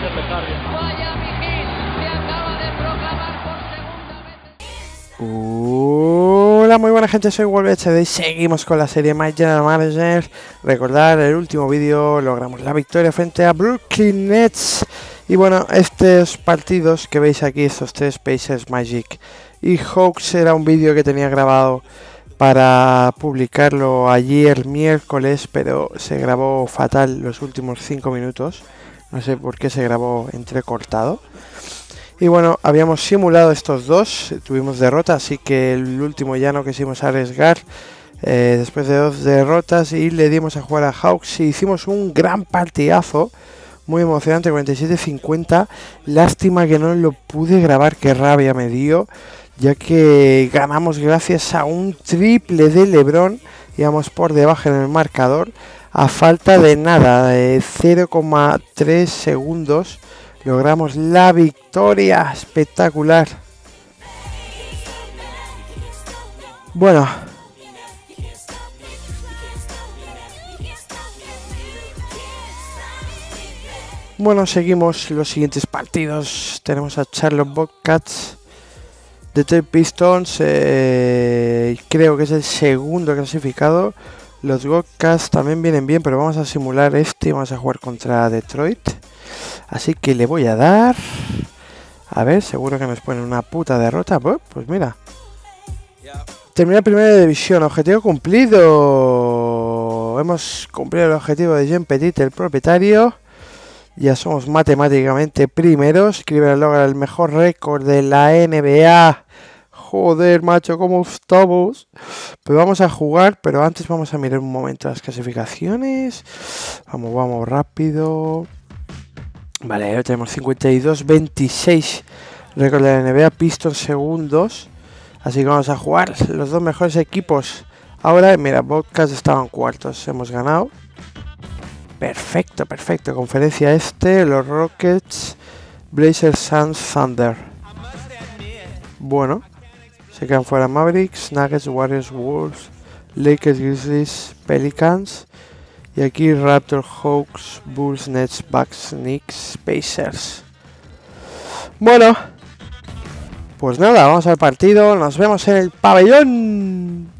de empezar bien. Miami Heat se acaba de proclamar por segunda vez. Hola, muy buena gente, soy WolvieHD y seguimos con la serie Magic Managers. Recordar, el último vídeo logramos la victoria frente a Brooklyn Nets. Y bueno, estos partidos que veis aquí, estos tres, Pacers, Magic y Hawks, era un vídeo que tenía grabado para publicarlo ayer miércoles, pero se grabó fatal los últimos 5 minutos. No sé por qué se grabó entrecortado. Y bueno, habíamos simulado estos dos, tuvimos derrota, así que el último ya no quisimos arriesgar. Después de dos derrotas y le dimos a jugar a Hawks y hicimos un gran partidazo. Muy emocionante, 47-50. Lástima que no lo pude grabar, qué rabia me dio, ya que ganamos gracias a un triple de LeBron. Íbamos por debajo en el marcador a falta de nada, de 0,3 segundos. Logramos la victoria, espectacular. Bueno, seguimos los siguientes partidos. Tenemos a Charlotte Bobcats, Detroit Pistons, creo que es el segundo clasificado. Los Bobcats también vienen bien, pero vamos a simular este y vamos a jugar contra Detroit. Así que le voy a dar... A ver, seguro que nos ponen una puta derrota. Pues mira. Terminar primera división, objetivo cumplido. Hemos cumplido el objetivo de Jim Petit, el propietario. Ya somos matemáticamente primeros. Clipper logra el mejor récord de la NBA. Joder, macho, como estamos. Pues vamos a jugar, pero antes vamos a mirar un momento las clasificaciones. Vamos, vamos, rápido. Vale, ahora tenemos 52-26. Récord de la NBA, Pistons segundos. Así que vamos a jugar los dos mejores equipos. Ahora, mira, Bobcats estaban cuartos. Hemos ganado. Perfecto, perfecto. Conferencia este, los Rockets, Blazers, Suns, Thunder. Bueno, se quedan fuera Mavericks, Nuggets, Warriors, Wolves, Lakers, Grizzlies, Pelicans. Y aquí Raptors, Hawks, Bulls, Nets, Bucks, Knicks, Pacers. Bueno, pues nada, vamos al partido. Nos vemos en el pabellón.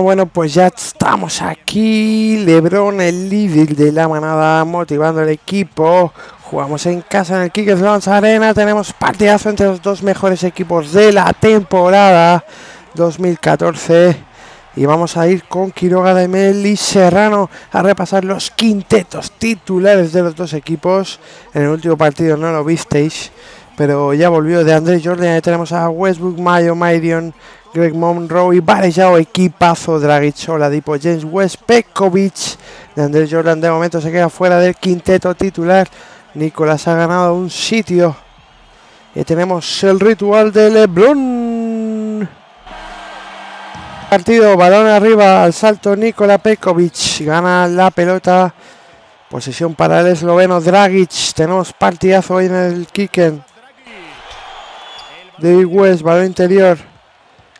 Bueno, pues ya estamos aquí. LeBron, el líder de la manada, motivando al equipo. Jugamos en casa en el Kickers Lounge Arena. Tenemos partidazo entre los dos mejores equipos de la temporada 2014. Y vamos a ir con Quiroga de Mel y Serrano a repasar los quintetos titulares de los dos equipos. En el último partido no lo visteis, pero ya volvió DeAndre Jordan. Ahí tenemos a Westbrook, Mayo, Marion, Greg Monroe y Varejao, equipazo, Dragic, Dipo, James West, Pekovic. DeAndre Jordan de momento se queda fuera del quinteto titular. Nicolás ha ganado un sitio. Y tenemos el ritual de LeBron. Partido, balón arriba, al salto Nikola Pekovic. Gana la pelota. Posesión para el esloveno Dragic. Tenemos partidazo hoy en el Kicken. David West, balón interior.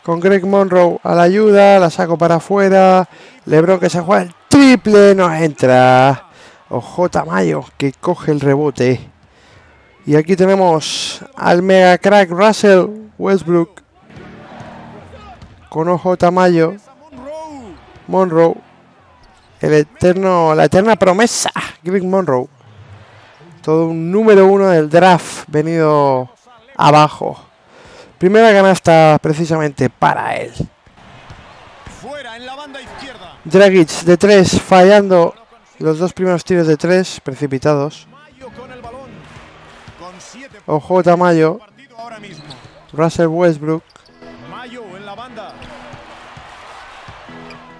Con Greg Monroe a la ayuda, la saco para afuera. LeBron que se juega el triple, no entra. OJ Mayo que coge el rebote. Y aquí tenemos al mega crack Russell Westbrook. Con OJ Mayo. Monroe. La eterna promesa, Greg Monroe. Todo un número uno del draft venido abajo. Primera canasta precisamente para él. Fuera, en la banda izquierda. Dragic de 3 fallando los dos primeros tiros de 3 precipitados. OJ Mayo. Russell Westbrook. Mayo en la banda.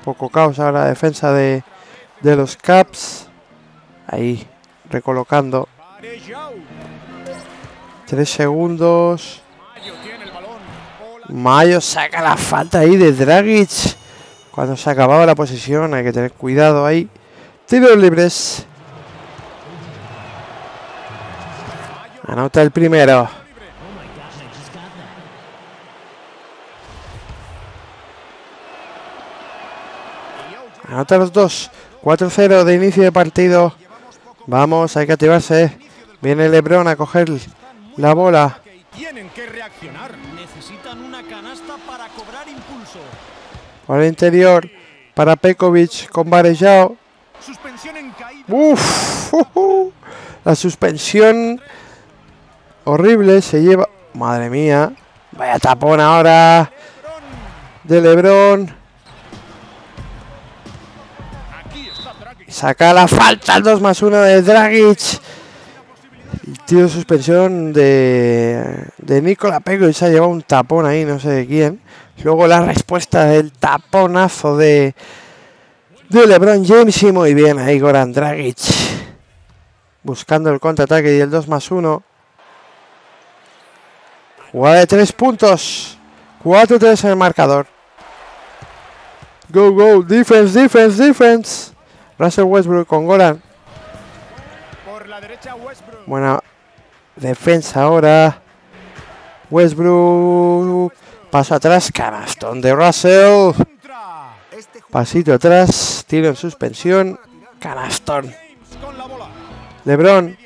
Poco caos ahora la defensa de los Caps. Ahí recolocando. 3 segundos. Mayo saca la falta ahí de Dragic. Cuando se ha acabado la posesión, hay que tener cuidado ahí. Tiros libres. Anota el primero. Anota los dos. 4-0 de inicio de partido. Vamos, hay que activarse. Viene LeBron a coger la bola. Tienen que reaccionar. Necesitan una canasta para cobrar impulso. Por el interior para Pekovic con Varejao. Suspensión en caída. Uf, la suspensión horrible se lleva. Madre mía. Vaya tapón ahora de LeBron. Saca la falta, el 2+1 de Dragic. Tiro de suspensión de Nikola Pekovic. Se ha llevado un tapón ahí, no sé de quién. Luego la respuesta del taponazo de LeBron James. Y muy bien ahí Goran Dragic, buscando el contraataque y el 2+1. Jugada de 3 puntos. 4-3 en el marcador. Go, go. Defense, defense, defense. Russell Westbrook con Goran. Por la derecha Westbrook. Buena defensa ahora. Westbrook. Paso atrás. Canastón de Russell. Pasito atrás. Tiro en suspensión. Canastón. LeBron.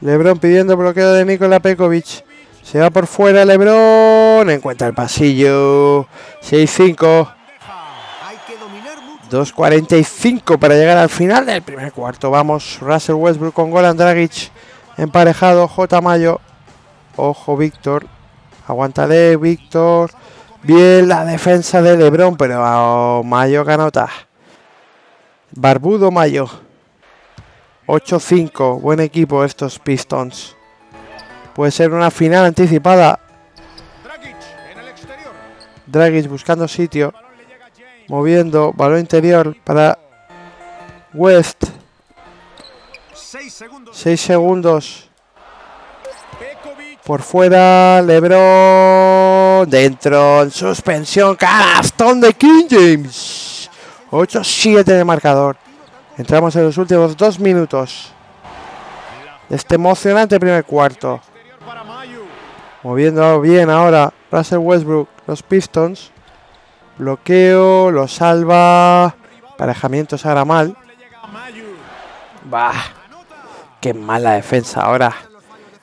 LeBron pidiendo bloqueo de Nikola Pekovic. Se va por fuera LeBron. Encuentra el pasillo. 6-5. 2:45 para llegar al final del primer cuarto. Vamos, Russell Westbrook con Goran Dragic. Emparejado, J. Mayo. Ojo, Víctor. Aguántale, Víctor. Bien la defensa de LeBron, pero Mayo canota. Barbudo Mayo. 8-5. Buen equipo estos Pistons. Puede ser una final anticipada. Dragic buscando sitio. Moviendo, balón interior para West. 6 segundos. Por fuera, LeBron. Dentro, en suspensión. Canastón de King James. 8-7 de marcador. Entramos en los últimos 2 minutos. Este emocionante primer cuarto. Moviendo bien ahora Russell Westbrook, los Pistons. Bloqueo, lo salva. Emparejamiento se hará mal. Bah, qué mala defensa ahora.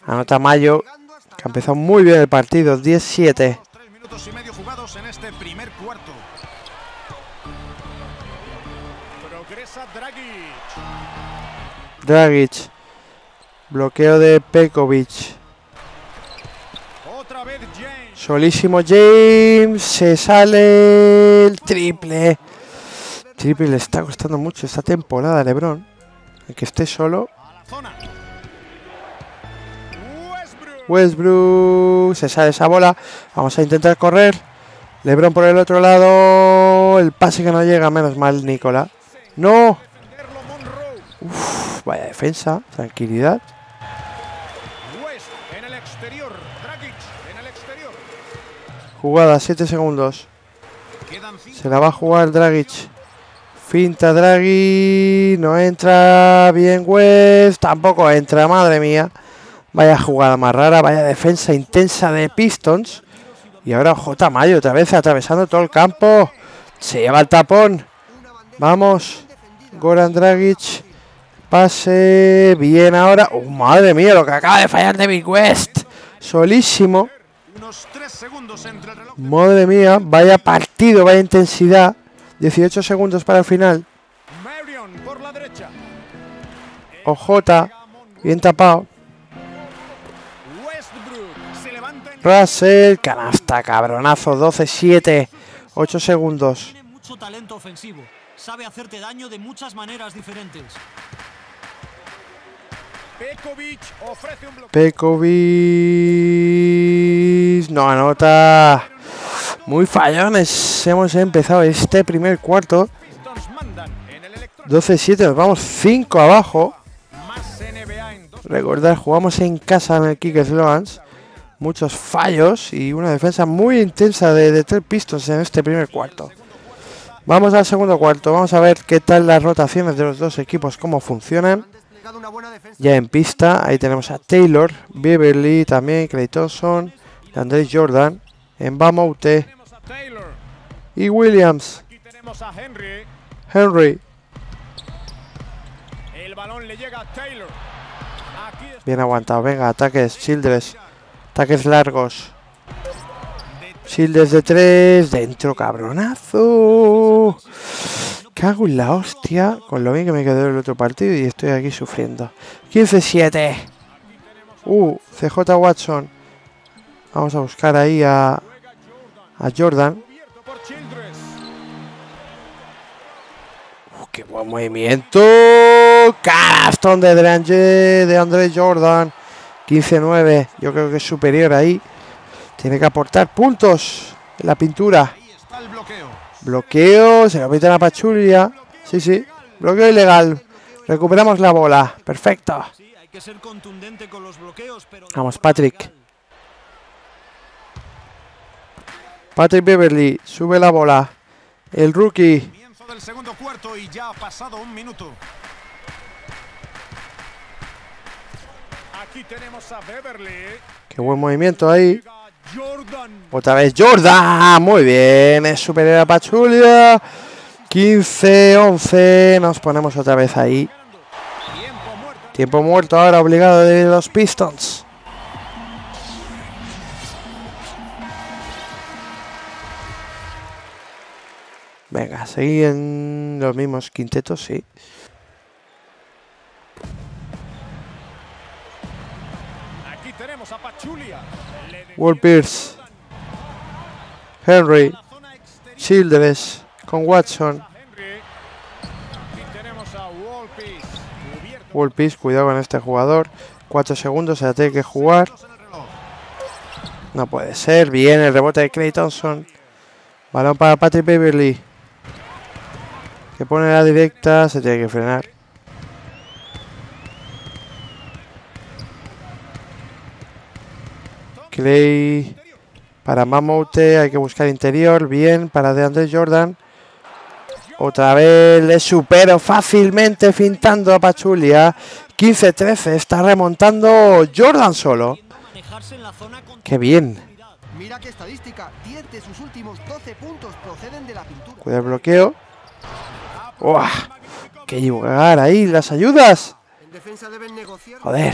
Anota Mayo, que empezó muy bien el partido. 10-7. Dragic. Bloqueo de Pekovic. Solísimo James, se sale el triple. Le está costando mucho esta temporada a LeBron. El que esté solo. Westbrook, se sale esa bola. Vamos a intentar correr. LeBron por el otro lado. El pase que no llega, menos mal Nikola. ¡No! Uf, vaya defensa, tranquilidad. Jugada, 7 segundos. Se la va a jugar Dragic. Finta Dragic. No entra bien West. Tampoco entra, madre mía. Vaya jugada más rara. Vaya defensa intensa de Pistons. Y ahora J. Mayo otra vez atravesando todo el campo. Se lleva el tapón. Vamos. Goran Dragic. Pase. Bien ahora. ¡Oh, madre mía! Lo que acaba de fallar David West. Solísimo. Madre mía, vaya partido, vaya intensidad. 18 segundos para el final. OJ, bien tapado. Russell, canasta, cabronazo. 12-7, 8 segundos. Tiene mucho talento ofensivo. Sabe hacerte daño de muchas maneras diferentes. Pekovic ofrece un bloqueo. Pekovic no anota. Muy fallones. Hemos empezado este primer cuarto. 12-7, nos vamos 5 abajo. Recordad, jugamos en casa en el Kickers Loans. Muchos fallos y una defensa muy intensa de 3 Pistons en este primer cuarto. Vamos al segundo cuarto. Vamos a ver qué tal las rotaciones de los dos equipos, cómo funcionan. Ya en pista, ahí tenemos a Taylor, Beverly también, Clay Thompson, DeAndre Jordan, Mbamoute y Williams. Henry El balón le llega a Taylor. Aquí está... Bien aguantado. Venga, ataques, Childress. Ataques largos. Childress de 3. Dentro, cabronazo. Cago en la hostia. Con lo bien que me quedó el otro partido y estoy aquí sufriendo. 15-7. CJ Watson. Vamos a buscar ahí a Jordan. ¡Qué buen movimiento! ¡Carastón de DeAndre Jordan! 15-9. Yo creo que es superior ahí. Tiene que aportar puntos en la pintura. Bloqueo. Se lo meten a Pachulia. Sí, sí. Bloqueo ilegal. Recuperamos la bola. Perfecto. Vamos, Patrick. Patrick Beverly. Sube la bola. El rookie. Del segundo cuarto y ya ha pasado un minuto. Aquí tenemos a Beverly. Qué buen movimiento ahí. Otra vez Jordan. Muy bien. Es superior a Pachulia. 15-11. Nos ponemos otra vez ahí. Tiempo muerto ahora obligado de los Pistons. Venga, seguían los mismos quintetos, sí. Aquí tenemos a Pachulia. World Peace. Henry. Childress con Watson. Aquí tenemos a World Peace. World Peace, cuidado con este jugador. 4 segundos, se la tiene que jugar. No puede ser. Bien, el rebote de Clay Thompson. Balón para Patrick Beverly. Que pone la directa, se tiene que frenar. Clay para Mamoute, hay que buscar interior, bien, para DeAndre Jordan. Otra vez le supero fácilmente fintando a Pachulia. 15-13, está remontando Jordan solo. ¡Qué bien! Mira qué estadística, 10 de sus últimos 12 puntos proceden de la pintura. Cuidado el bloqueo. ¡Uah! ¡Qué llegar ahí! ¡Las ayudas! ¡Joder!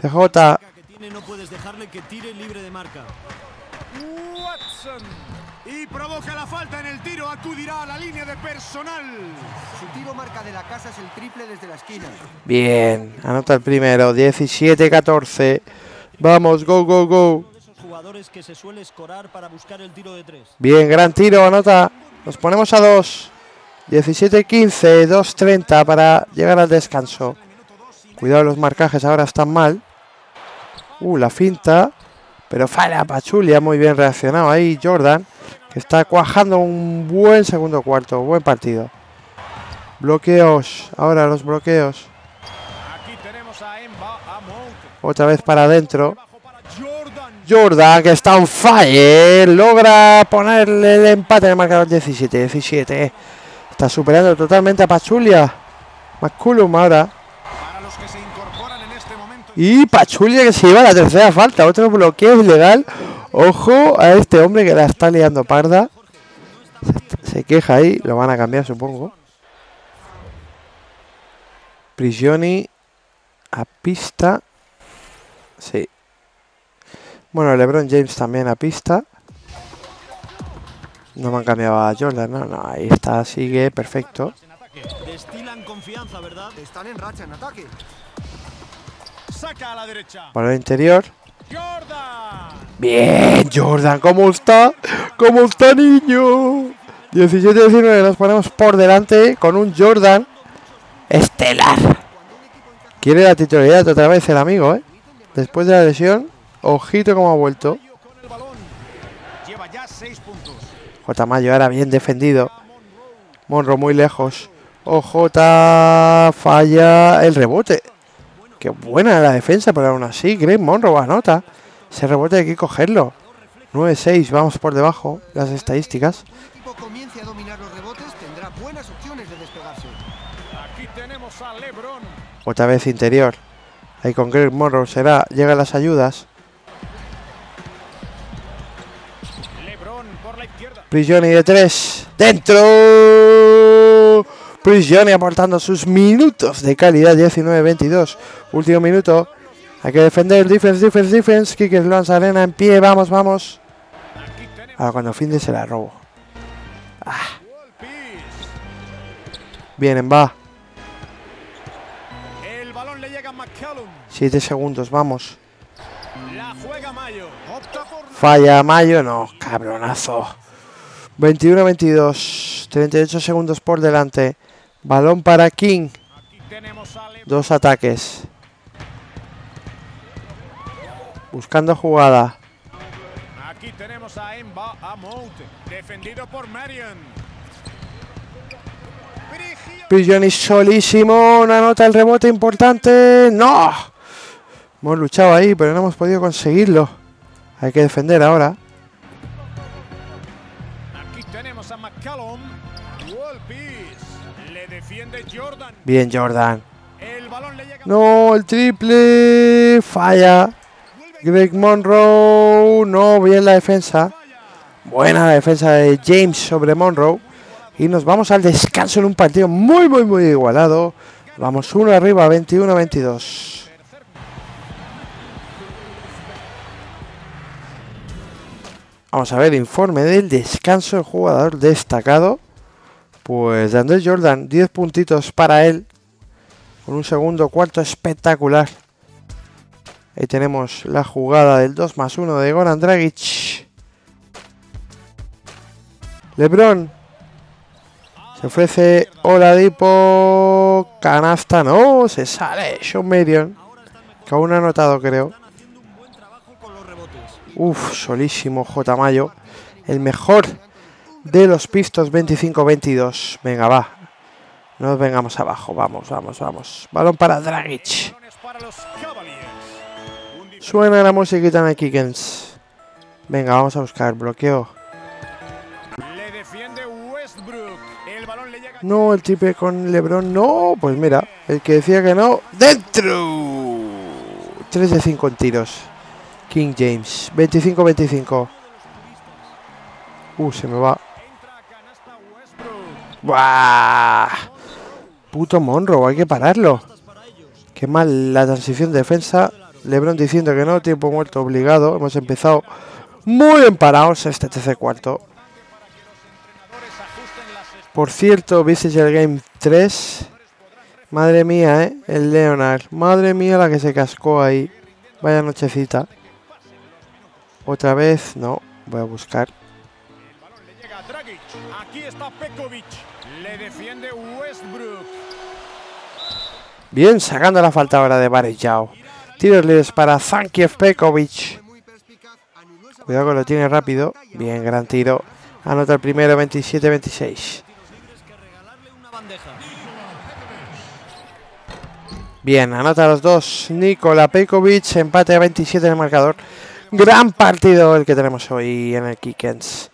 CJ. Y provoca la falta en el tiro. Acudirá a la línea de personal. Su tiro marca de la casa es el triple desde la esquina. Bien, anota el primero. 17-14. Vamos, go, go, go. Bien, gran tiro, anota. Nos ponemos a 2. 17-15, 2-30 para llegar al descanso. Cuidado, los marcajes ahora están mal. La finta. Pero falla Pachulia, muy bien reaccionado ahí Jordan, que está cuajando un buen segundo cuarto. Buen partido. Bloqueos, ahora los bloqueos. Otra vez para adentro. Jordan, que está on fire, logra ponerle el empate en el marcador. 17-17. Está superando totalmente a Pachulia. McCullum ahora. Y Pachulia que se lleva la tercera falta. Otro bloqueo ilegal. Ojo a este hombre que la está liando parda. Se queja ahí. Lo van a cambiar, supongo. Prigioni a pista. Sí. Bueno, LeBron James también a pista. No me han cambiado a Jordan, no, ahí está, sigue, perfecto. Destilan confianza, ¿verdad? Están en racha en ataque. Saca a la derecha. Por el interior. Jordan. Bien, Jordan, ¿cómo está? ¿Cómo está, niño? 17-19, nos ponemos por delante con un Jordan estelar. Quiere la titularidad otra vez el amigo, ¿eh? Después de la lesión. Ojito como ha vuelto. J. Mayo ahora bien defendido. Monroe muy lejos. OJ falla el rebote. Qué buena la defensa, pero aún así Greg Monroe anota. Ese rebote hay que cogerlo. 9-6, vamos por debajo las estadísticas. Otra vez interior. Ahí con Greg Monroe será. Llegan las ayudas. Prigioni de 3. ¡Dentro! Prigioni aportando sus minutos de calidad, 19-22. Último minuto. Hay que defender. Defense, defense, defense. Kickers lanza arena en pie. Vamos, vamos. Ahora cuando finde se la robo. Ah. Vienen, va. 7 segundos, vamos. Falla Mayo, no, cabronazo. 21-22, 38 segundos por delante. Balón para King. Dos ataques. Buscando jugada. Aquí tenemos a Emba Amonte, defendido por Marion. Prigioni solísimo, una nota, el rebote importante. ¡No! Hemos luchado ahí, pero no hemos podido conseguirlo. Hay que defender ahora. Aquí tenemos a McCallum. World Peace. Le defiende Jordan. Bien, Jordan. El balón le llega... No, el triple. Falla. Greg Monroe. No, bien la defensa. Buena la defensa de James sobre Monroe. Y nos vamos al descanso en un partido muy, muy, muy igualado. Vamos uno arriba, 21-22. Vamos a ver, informe del descanso, el jugador destacado. Pues DeAndre Jordan, 10 puntitos para él. Con un segundo cuarto espectacular. Ahí tenemos la jugada del 2+1 de Goran Dragic. LeBron. Se ofrece Oladipo. Canasta, no, se sale Shawn Marion, que aún ha anotado, creo. Uf, solísimo J. Mayo, el mejor de los Pistons, 25-22. Venga, va. No nos vengamos abajo, vamos, vamos, vamos. Balón para Dragic. Suena la musiquita en el Kickens. Venga, vamos a buscar bloqueo. Le defiende Westbrook. El balón le llega... No, el triple con LeBron, no. Pues mira, el que decía que no, dentro. 3 de 5 en tiros. King James, 25-25. Se me va. ¡Buah! Puto Monroe, hay que pararlo. Qué mal la transición de defensa. LeBron diciendo que no, tiempo muerto obligado. Hemos empezado muy bien parados este tercer cuarto. Por cierto, ¿visteis el Game 3? Madre mía, ¿eh? El Leonard. Madre mía la que se cascó ahí. Vaya nochecita. Otra vez, no, voy a buscar. El balón le llega a Dragic. Aquí está Pekovic. Le defiende Westbrook. Bien, sacando la falta ahora de Varejao. Tiros libres para Zankiev Pekovic. Cuidado que lo tiene rápido. Bien, gran tiro. Anota el primero, 27-26. Bien, anota los dos. Nikola Pekovic, empate a 27 en el marcador. Gran partido el que tenemos hoy en el Kickens.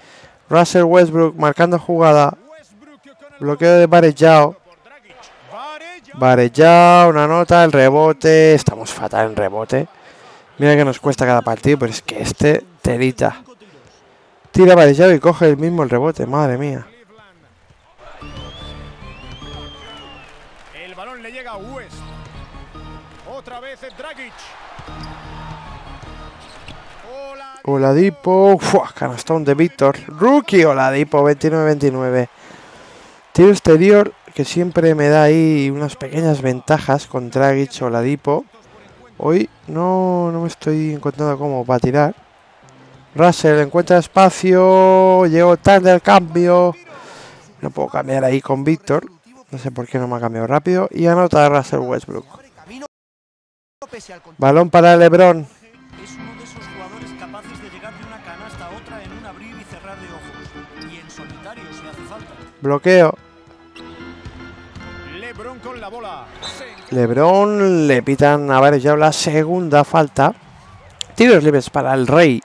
Russell Westbrook marcando jugada. Bloqueo de Varejao. Varejao, una nota, el rebote. Estamos fatal en rebote. Mira que nos cuesta cada partido, pero es que este telita. Tira Varejao y coge el mismo el rebote. Madre mía. El balón le llega a West. Otra vez Dragic. Oladipo, canastón de Víctor. Rookie Oladipo, 29-29. Tiro exterior que siempre me da ahí unas pequeñas ventajas con Dragic, Oladipo. Hoy no me estoy encontrando cómo para tirar. Russell encuentra espacio, llegó tarde al cambio. No puedo cambiar ahí con Víctor. No sé por qué no me ha cambiado rápido. Y anota Russell Westbrook. Balón para LeBron. Bloqueo. LeBron con la bola. LeBron, le pitan a Varejao la segunda falta. Tiros libres para el Rey.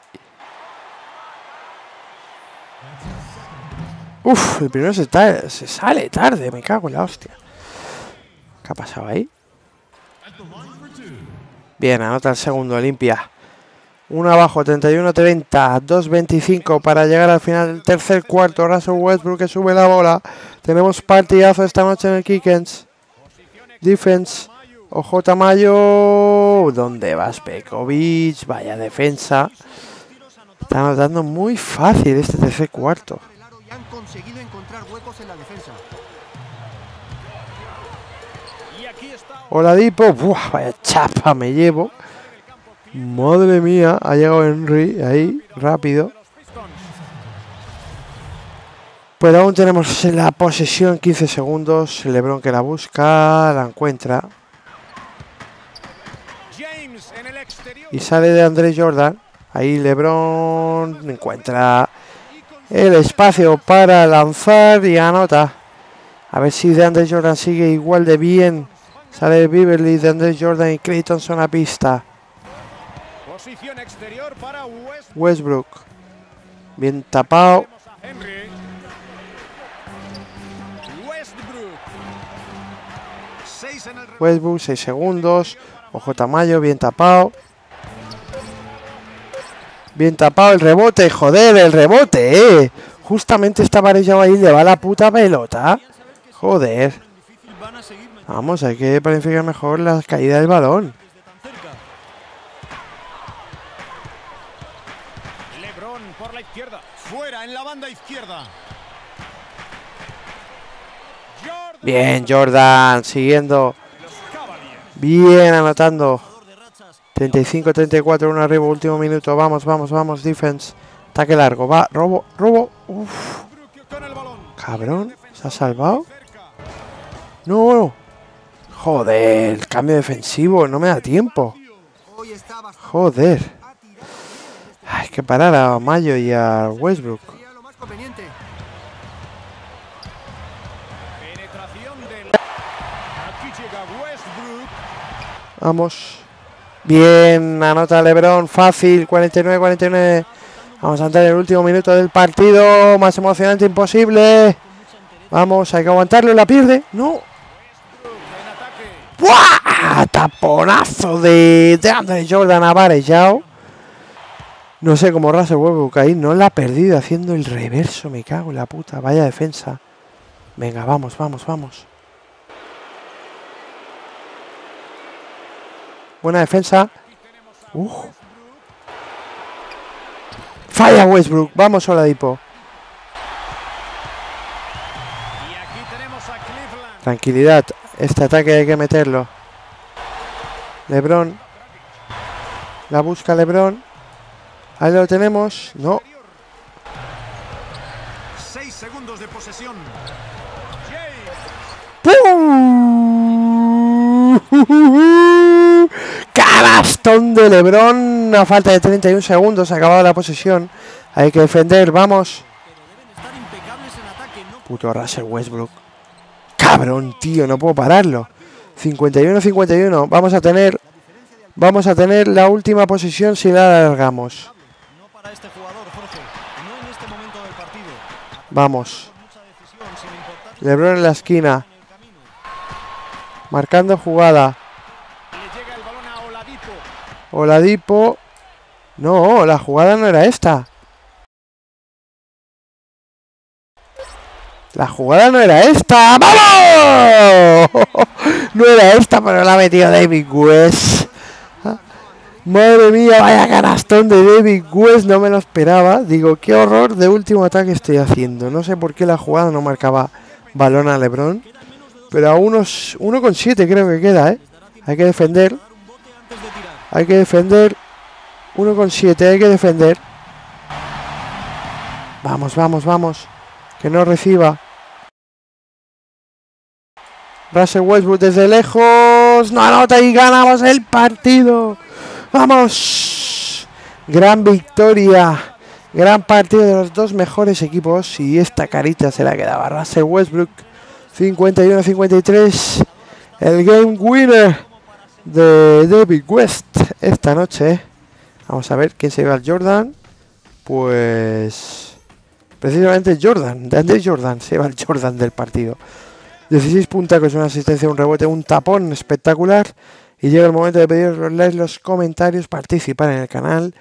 El primero se sale tarde. Me cago en la hostia. ¿Qué ha pasado ahí? Bien, anota el segundo, limpia. 1 abajo, 31-30, 2-25 para llegar al final del tercer cuarto. Russell Westbrook que sube la bola. Tenemos partidazo esta noche en el Kickens. Defense. OJ Mayo. ¿Dónde vas, Pekovic? Vaya defensa. Estamos dando muy fácil este tercer cuarto. Han conseguido encontrar huecos en la defensa. Hola Dipo. Buah, vaya chapa me llevo. Madre mía, ha llegado Henry ahí, rápido. Pero aún tenemos la posesión, 15 segundos. LeBron que la busca, la encuentra. Y sale de DeAndre Jordan. Ahí LeBron encuentra el espacio para lanzar y anota. A ver si DeAndre Jordan sigue igual de bien. Sale Beverly, DeAndre Jordan y Clay Thompson a pista. Posición exterior para Westbrook. Bien tapado. Westbrook, 6 segundos. OJ Mayo, bien tapado. Bien tapado el rebote, joder, el rebote, Justamente está Varejao ahí, le va la puta pelota. Joder. Vamos, hay que planificar mejor la caída del balón. LeBron por la izquierda, fuera en la banda izquierda. Bien, Jordan, siguiendo. Bien, anotando. 35-34, uno arriba, último minuto. Vamos, vamos, vamos, defense. Ataque largo, va, robo, robo. Uf. Cabrón, ¿se ha salvado? No. Joder, cambio defensivo, no me da tiempo. Joder. Hay que parar a Mayo y a Westbrook. Vamos. Bien, anota LeBron, fácil, 49-49. Vamos a entrar en el último minuto del partido, más emocionante imposible. Vamos, hay que aguantarlo, la pierde, no. ¡Buah! Taponazo de DeAndre Jordan a Varejao. No sé cómo Russell Westbrook ahí no la ha perdido haciendo el reverso, me cago en la puta, vaya defensa. Venga, vamos, vamos, vamos. Buena defensa. Falla Westbrook. Vamos, Oladipo. Tranquilidad. Este ataque hay que meterlo. LeBron. La busca LeBron. Ahí lo tenemos. No. 6 segundos de posesión. Canastón de LeBron a falta de 31 segundos, acabada la posesión. Hay que defender, vamos. Puto Russell Westbrook. Cabrón, tío, no puedo pararlo. 51-51. Vamos a tener la última posesión si la alargamos. Vamos. LeBron en la esquina. Marcando jugada. Oladipo. No, la jugada no era esta. La jugada no era esta. ¡Vamos! No era esta, pero la ha metido David West. Madre mía, vaya canastón de David West. No me lo esperaba. Digo, qué horror de último ataque estoy haciendo. No sé por qué la jugada no marcaba balón a LeBron. Pero a unos 1,7 creo que queda, Hay que defender. Hay que defender. 1,7, hay que defender. Vamos, vamos, vamos. Que no reciba. Russell Westbrook desde lejos. No anota y ganamos el partido. ¡Vamos! Gran victoria. Gran partido de los dos mejores equipos. Y esta carita se la quedaba Russell Westbrook. 51-53, el game winner de David West esta noche. Vamos a ver quién se lleva al Jordan. Pues precisamente Jordan, DeAndre Jordan, se lleva al Jordan del partido. 16 puntos, una asistencia, un rebote, un tapón espectacular. Y llega el momento de pediros los likes, los comentarios, participar en el canal.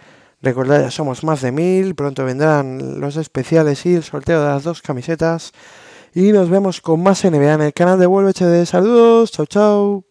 Recordad, ya somos más de 1000, pronto vendrán los especiales y el sorteo de las dos camisetas. Y nos vemos con más NBA en el canal de WolvieHD. Saludos, chao, chao.